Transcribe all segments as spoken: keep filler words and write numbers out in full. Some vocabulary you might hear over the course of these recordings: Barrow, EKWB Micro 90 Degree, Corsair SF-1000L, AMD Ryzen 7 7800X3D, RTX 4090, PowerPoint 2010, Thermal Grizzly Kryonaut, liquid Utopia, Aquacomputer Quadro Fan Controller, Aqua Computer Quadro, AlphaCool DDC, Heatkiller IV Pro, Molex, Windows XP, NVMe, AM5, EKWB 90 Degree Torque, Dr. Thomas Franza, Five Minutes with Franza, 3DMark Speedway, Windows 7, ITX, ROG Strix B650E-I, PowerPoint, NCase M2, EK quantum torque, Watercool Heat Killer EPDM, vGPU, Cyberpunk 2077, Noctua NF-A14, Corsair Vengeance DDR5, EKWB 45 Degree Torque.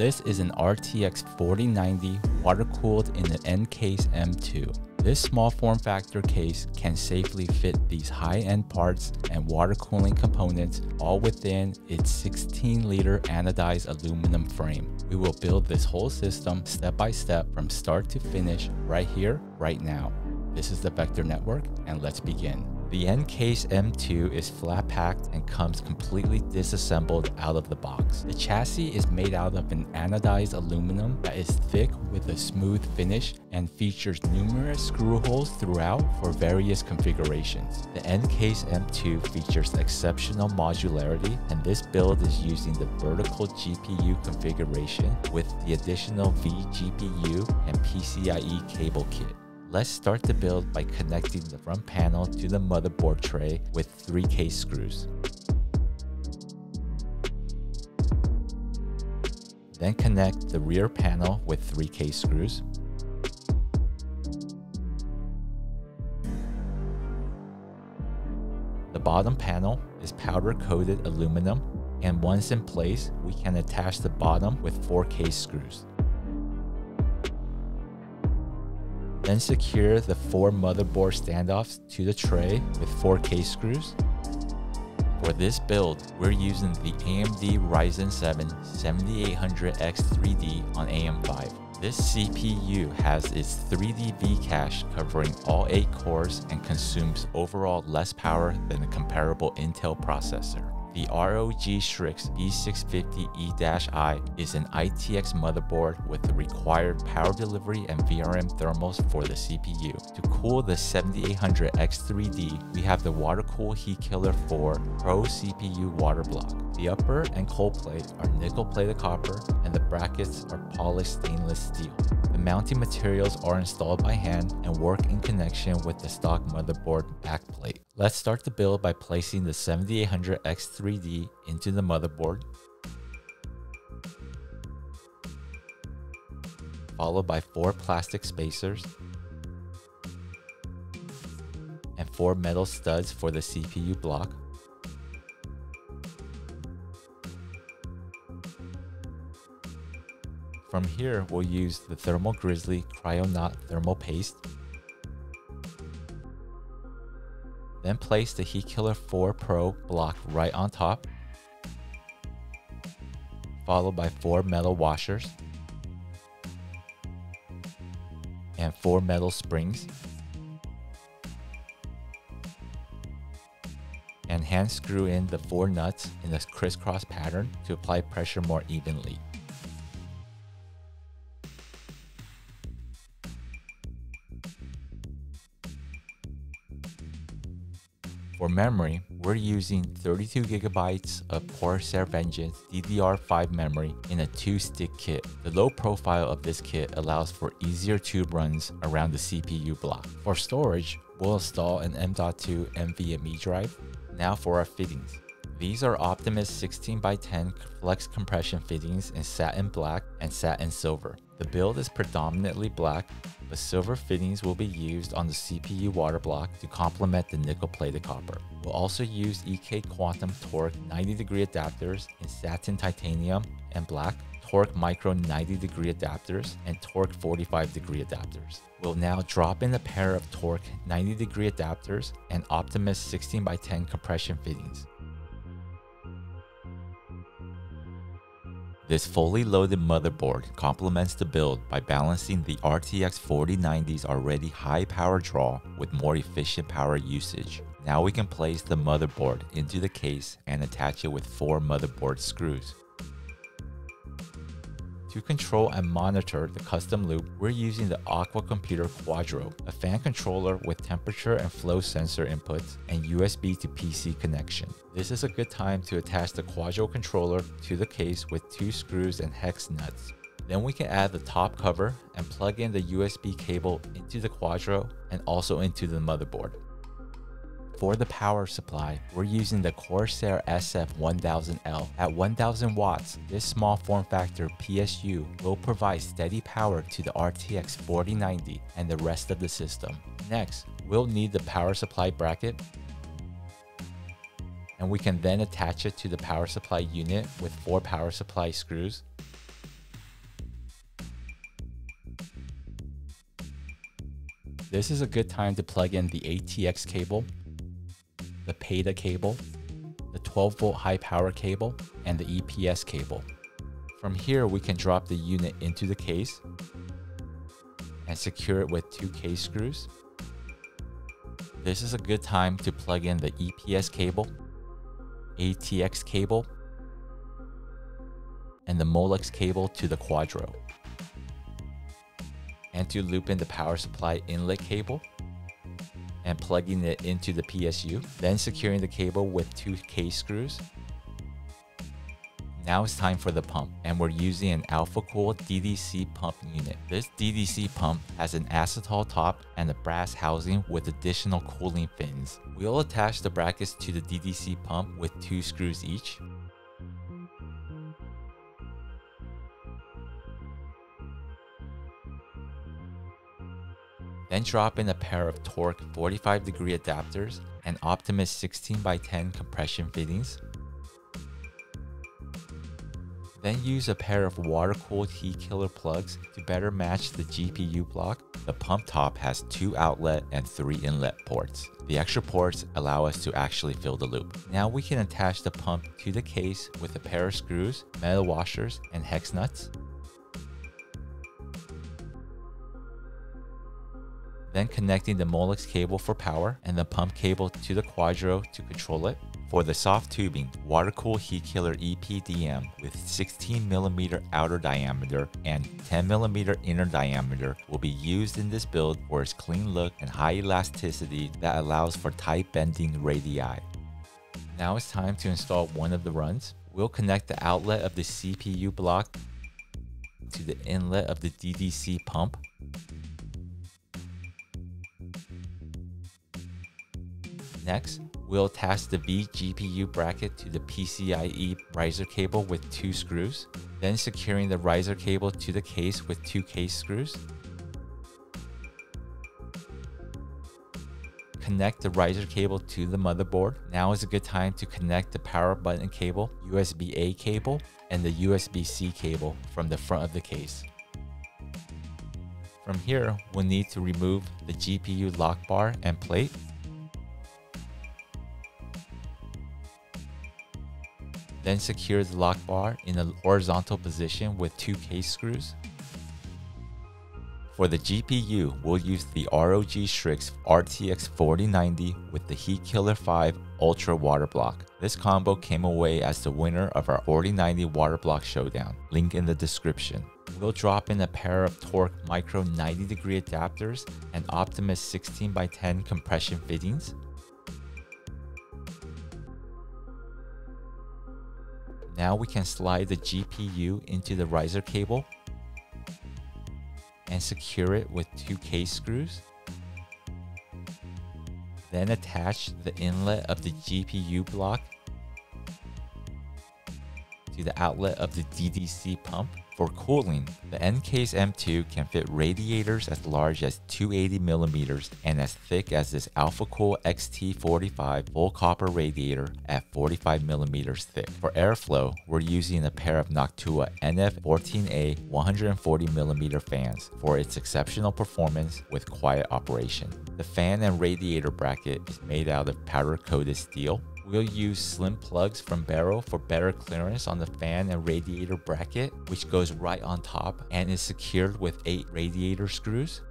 This is an R T X forty ninety water-cooled in the NCase M two. This small form factor case can safely fit these high-end parts and water cooling components all within its sixteen liter anodized aluminum frame. We will build this whole system step by step from start to finish right here, right now. This is the Vector Network, and let's begin. The NCase M two is flat packed and comes completely disassembled out of the box. The chassis is made out of an anodized aluminum that is thick with a smooth finish and features numerous screw holes throughout for various configurations. The NCase M two features exceptional modularity, and this build is using the vertical G P U configuration with the additional vGPU and PCIe cable kit. Let's start the build by connecting the front panel to the motherboard tray with three case screws. Then connect the rear panel with three case screws. The bottom panel is powder-coated aluminum, and once in place, we can attach the bottom with four case screws. Then secure the four motherboard standoffs to the tray with four case screws. For this build, we're using the A M D Ryzen seven seventy-eight hundred X three D on A M five. This C P U has its three D V-cache covering all eight cores and consumes overall less power than the comparable Intel processor. The R O G Strix B six fifty E I is an I T X motherboard with the required power delivery and V R M thermals for the C P U. To cool the seventy-eight hundred X three D, we have the Watercool Heat Killer four Pro C P U water block. The upper and cold plate are nickel plated copper, and the brackets are polished stainless steel. The mounting materials are installed by hand and work in connection with the stock motherboard backplate. Let's start the build by placing the seventy-eight hundred X three D into the motherboard, followed by four plastic spacers and four metal studs for the C P U block. From here, we'll use the Thermal Grizzly Kryonaut thermal paste. Then place the Heat Killer four Pro block right on top, followed by four metal washers and four metal springs and hand screw in the four nuts in a crisscross pattern to apply pressure more evenly. For memory, we're using thirty-two gigabytes of Corsair Vengeance D D R five memory in a two-stick kit. The low profile of this kit allows for easier tube runs around the C P U block. For storage, we'll install an M dot two NVMe drive. Now for our fittings. These are Optimus sixteen by ten flex compression fittings in satin black and satin silver. The build is predominantly black, but silver fittings will be used on the C P U water block to complement the nickel-plated copper. We'll also use E K quantum torque ninety degree adapters in satin titanium and black, torque micro ninety degree adapters, and torque forty-five degree adapters. We'll now drop in a pair of torque ninety degree adapters and Optimus sixteen by ten compression fittings. This fully loaded motherboard complements the build by balancing the R T X forty ninety's already high power draw with more efficient power usage. Now we can place the motherboard into the case and attach it with four motherboard screws. To control and monitor the custom loop, we're using the Aqua Computer Quadro, a fan controller with temperature and flow sensor inputs and U S B to P C connection. This is a good time to attach the Quadro controller to the case with two screws and hex nuts. Then we can add the top cover and plug in the U S B cable into the Quadro and also into the motherboard. For the power supply, we're using the Corsair S F one thousand L. At one thousand watts, this small form factor P S U will provide steady power to the R T X forty ninety and the rest of the system. Next, we'll need the power supply bracket, and we can then attach it to the power supply unit with four power supply screws. this is a good time to plug in the A T X cable, the PATA cable, the twelve volt high power cable, and the E P S cable. From here, we can drop the unit into the case and secure it with two case screws. This is a good time to plug in the E P S cable, A T X cable, and the Molex cable to the Quadro, and to loop in the power supply inlet cable and plugging it into the P S U, then securing the cable with two case screws. Now it's time for the pump, and we're using an AlphaCool D D C pump unit. This D D C pump has an acetal top and a brass housing with additional cooling fins. We'll attach the brackets to the D D C pump with two screws each. Then drop in a pair of Torque forty-five degree adapters and Optimus sixteen by ten compression fittings. Then use a pair of Watercool Heat Killer plugs to better match the G P U block. The pump top has two outlet and three inlet ports. The extra ports allow us to actually fill the loop. Now we can attach the pump to the case with a pair of screws, metal washers, and hex nuts. Then connecting the Molex cable for power and the pump cable to the Quadro to control it. For the soft tubing, Watercool Heat Killer E P D M with sixteen millimeter outer diameter and ten millimeter inner diameter will be used in this build for its clean look and high elasticity that allows for tight bending radii. Now it's time to install one of the runs. We'll connect the outlet of the C P U block to the inlet of the D D C pump. Next, we'll attach the V G P U bracket to the P C I E riser cable with two screws, then securing the riser cable to the case with two case screws. Connect the riser cable to the motherboard. Now is a good time to connect the power button cable, U S B A cable, and the U S B C cable from the front of the case. From here, we'll need to remove the G P U lock bar and plate. Then secure the lock bar in a horizontal position with two case screws. For the G P U, we'll use the R O G Strix R T X forty ninety with the Heat Killer five Ultra water block. This combo came away as the winner of our forty ninety water block showdown, link in the description. We'll drop in a pair of Torque Micro ninety degree adapters and Optimus sixteen by ten compression fittings. Now we can slide the G P U into the riser cable and secure it with two case screws. Then attach the inlet of the G P U block to the outlet of the D D C pump. For cooling, the NCase M two can fit radiators as large as two hundred eighty millimeters and as thick as this AlphaCool X T forty-five full copper radiator at forty-five millimeters thick. For airflow, we're using a pair of Noctua N F A fourteen A one hundred forty millimeter fans for its exceptional performance with quiet operation. The fan and radiator bracket is made out of powder-coated steel. We'll use slim plugs from Barrow for better clearance on the fan and radiator bracket, which goes right on top and is secured with eight radiator screws.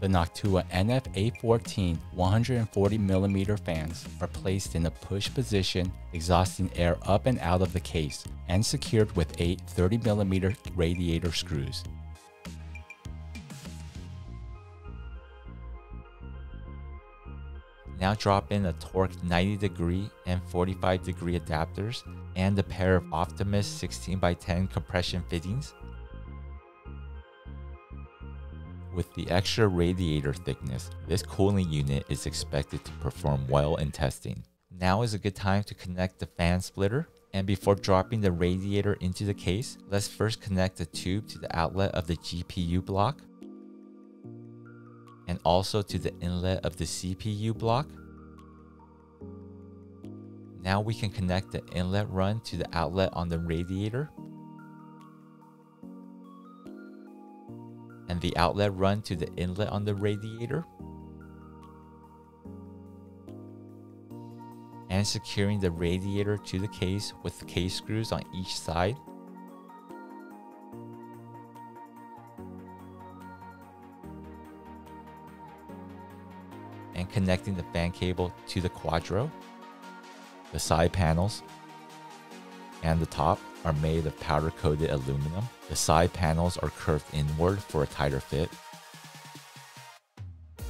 The Noctua N F A fourteen one hundred forty millimeter fans are placed in a push position, exhausting air up and out of the case, and secured with eight thirty millimeter radiator screws. Now drop in a Torque ninety degree and forty-five degree adapters and a pair of Optimus sixteen by ten compression fittings with the extra radiator thickness. This cooling unit is expected to perform well in testing. Now is a good time to connect the fan splitter, and before dropping the radiator into the case, let's first connect the tube to the outlet of the G P U block and also to the inlet of the C P U block. Now we can connect the inlet run to the outlet on the radiator and the outlet run to the inlet on the radiator, and securing the radiator to the case with case screws on each side. And connecting the fan cable to the Quadro. The side panels and the top are made of powder coated aluminum. The side panels are curved inward for a tighter fit.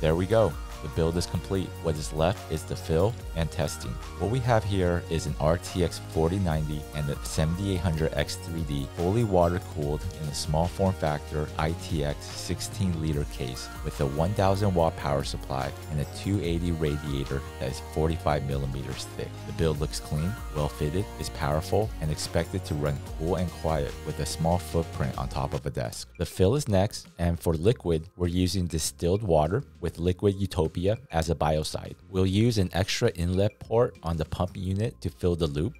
There we go. The build is complete. What is left is the fill and testing. What we have here is an R T X forty ninety and a seventy-eight hundred X three D fully water cooled in a small form factor I T X sixteen liter case with a one thousand watt power supply and a two eighty radiator that is forty-five millimeters thick. The build looks clean, well fitted, is powerful, and expected to run cool and quiet with a small footprint on top of a desk. The fill is next, and for liquid, we're using distilled water with liquid Utopia as a biocide. We'll use an extra inlet port on the pump unit to fill the loop.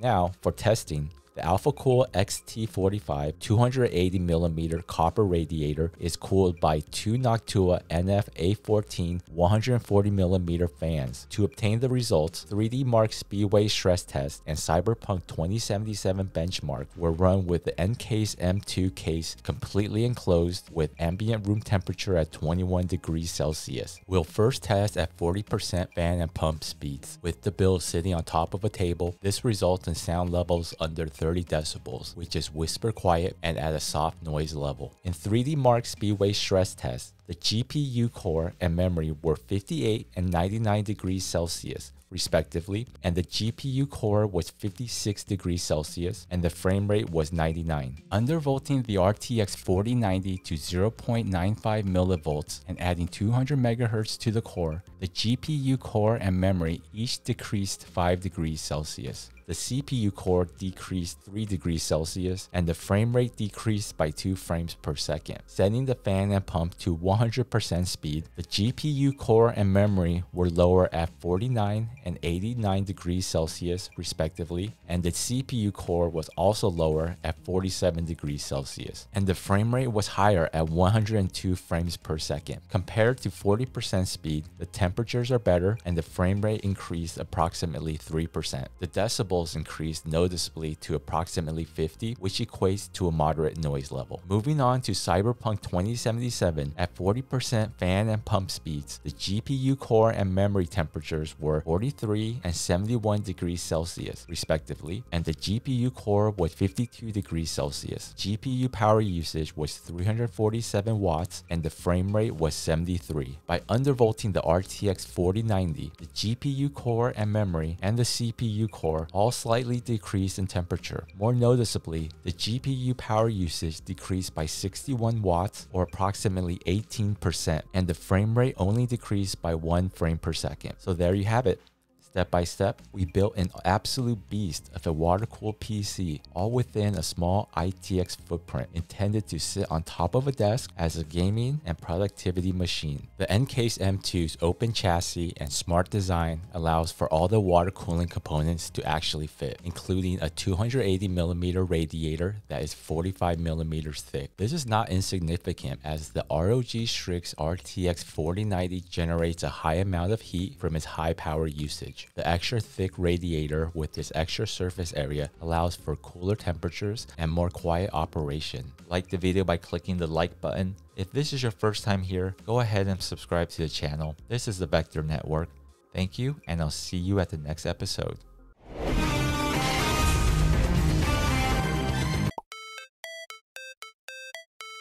Now for testing, the AlphaCool X T forty-five two hundred eighty millimeter copper radiator is cooled by two Noctua N F A fourteen one hundred forty millimeter fans. To obtain the results, three D Mark Speedway stress test and Cyberpunk twenty seventy-seven benchmark were run with the NCase M two case completely enclosed with ambient room temperature at twenty-one degrees Celsius. We'll first test at forty percent fan and pump speeds. With the build sitting on top of a table, this results in sound levels under thirty decibels, which is whisper quiet and at a soft noise level. In three D Mark Speedway stress test, the G P U core and memory were fifty-eight and ninety-nine degrees Celsius, respectively, and the G P U core was fifty-six degrees Celsius and the frame rate was ninety-nine. Undervolting the R T X forty ninety to zero point nine five millivolts and adding two hundred megahertz to the core, the G P U core and memory each decreased five degrees Celsius. The C P U core decreased three degrees Celsius and the frame rate decreased by two frames per second. Setting the fan and pump to one hundred percent speed, the G P U core and memory were lower at forty-nine and eighty-nine degrees Celsius respectively, and the C P U core was also lower at forty-seven degrees Celsius, and the frame rate was higher at one hundred two frames per second. Compared to forty percent speed, the temperatures are better and the frame rate increased approximately three percent. The decibels increased noticeably to approximately fifty, which equates to a moderate noise level. Moving on to Cyberpunk twenty seventy-seven, at forty percent fan and pump speeds, the G P U core and memory temperatures were forty-three and seventy-one degrees Celsius, respectively, and the G P U core was fifty-two degrees Celsius. G P U power usage was three hundred forty-seven watts, and the frame rate was seventy-three. By undervolting the R T X forty ninety, the G P U core and memory and the C P U core all slightly decreased in temperature. More noticeably, the G P U power usage decreased by sixty-one watts, or approximately eighteen percent, and the frame rate only decreased by one frame per second. So there you have it. Step by step, we built an absolute beast of a water-cooled P C, all within a small I T X footprint intended to sit on top of a desk as a gaming and productivity machine. The NCase M two's open chassis and smart design allows for all the water cooling components to actually fit, including a two hundred eighty millimeter radiator that is forty-five millimeters thick. This is not insignificant, as the R O G Strix R T X forty ninety generates a high amount of heat from its high power usage. The extra thick radiator with this extra surface area allows for cooler temperatures and more quiet operation. Like the video by clicking the like button. If this is your first time here, go ahead and subscribe to the channel. This is the Vector Network. Thank you, and I'll see you at the next episode.